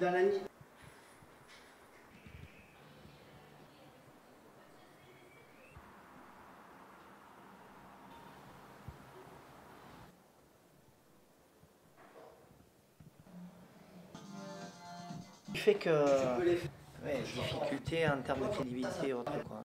dans la nuit. Fait que difficulté en termes de crédibilité et autres, quoi.